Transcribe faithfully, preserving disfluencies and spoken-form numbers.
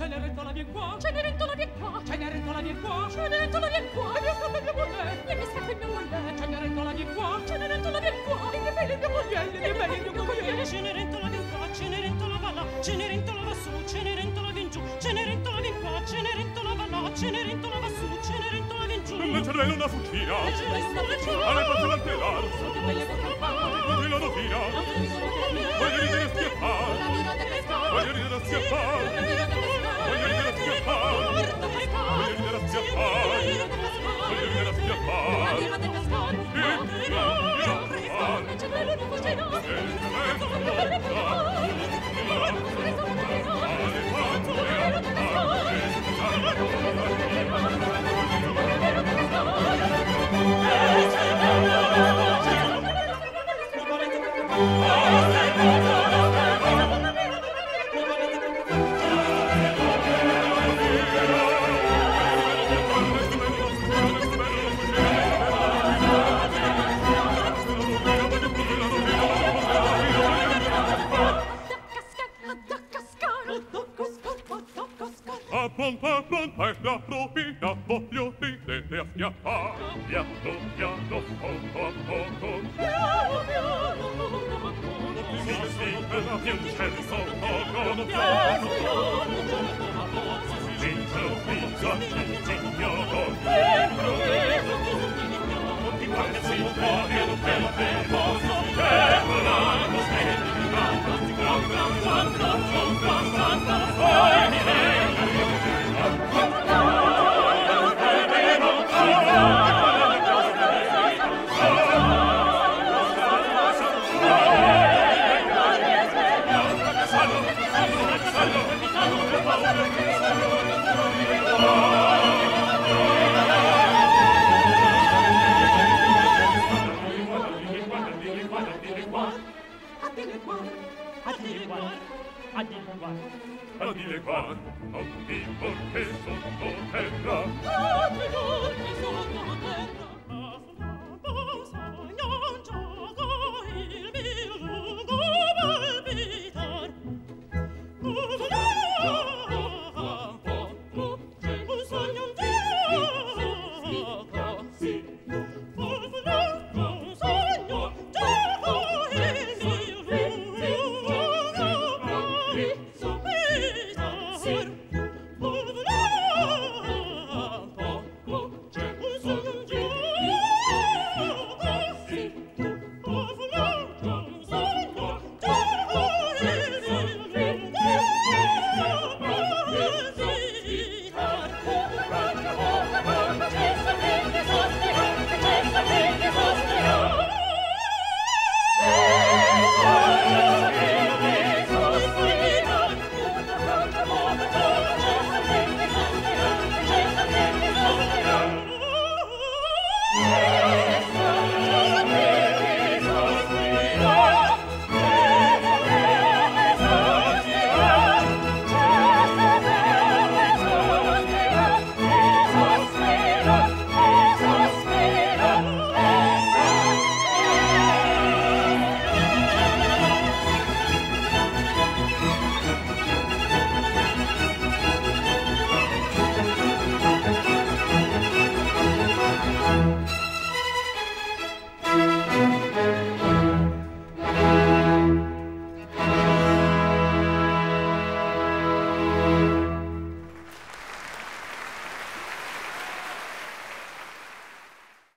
Cenerentola vien qua, Cenerentola vien qua, Cenerentola vien qua, Cenerentola vien qua, e mi scappa il mio bollè, e mi scappa il mio bollè, Cenerentola vien qua, Cenerentola vien qua, e mi belli il mio bollè, e mi belli il mio bollè, Cenerentola vien qua, Cenerentola va là, Cenerentola va su, Cenerentola vien giù, Cenerentola vien qua, Cenerentola va là, Cenerentola va su, Cenerentola vien giù, il cervello una fucina, alle porte l'antelar, e la rovina, voglio ridere a schiaffar, voglio ridere a schiaffar, Sotto terra, a te, che sotto terra.